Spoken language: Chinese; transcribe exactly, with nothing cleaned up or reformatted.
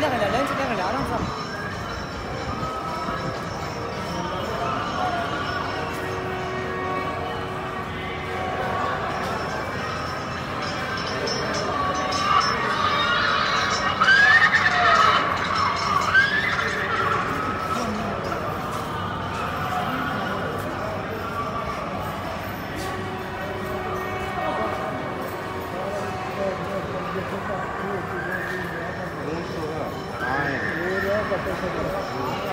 给那个人，人去那个聊上去。 Thank you.